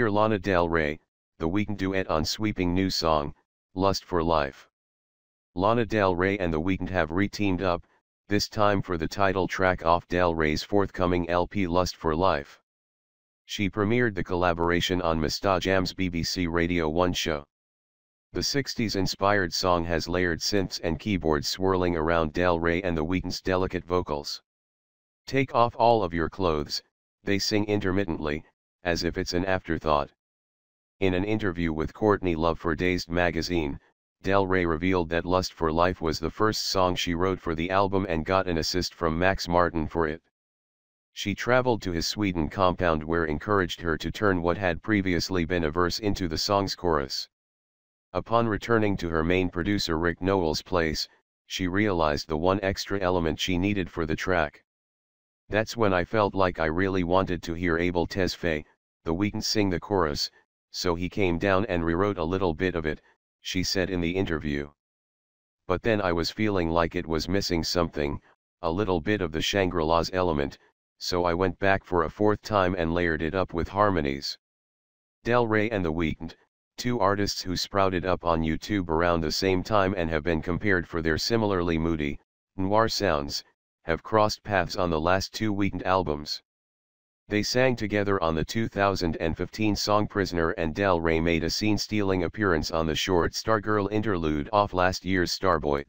Hear Lana Del Rey, The Weeknd duet on sweeping new song, Lust for Life. Lana Del Rey and The Weeknd have re-teamed up, this time for the title track off Del Rey's forthcoming LP Lust for Life. She premiered the collaboration on Mustajam's BBC Radio 1 show. The 60s-inspired song has layered synths and keyboards swirling around Del Rey and The Weeknd's delicate vocals. Take off all of your clothes, they sing intermittently, as if it's an afterthought. In an interview with Courtney Love for Dazed magazine, Del Rey revealed that Lust for Life was the first song she wrote for the album and got an assist from Max Martin for it. She traveled to his Sweden compound where encouraged her to turn what had previously been a verse into the song's chorus. Upon returning to her main producer Rick Nowell's place, she realized the one extra element she needed for the track. That's when I felt like I really wanted to hear Abel Tesfaye, The Weeknd sing the chorus, so he came down and rewrote a little bit of it, she said in the interview. But then I was feeling like it was missing something, a little bit of the Shangri-La's element, so I went back for a fourth time and layered it up with harmonies. Del Rey and The Weeknd, two artists who sprouted up on YouTube around the same time and have been compared for their similarly moody, noir sounds, have crossed paths on the last two Weeknd albums. They sang together on the 2015 song Prisoner, and Del Rey made a scene-stealing appearance on the short Stargirl interlude off last year's Starboy.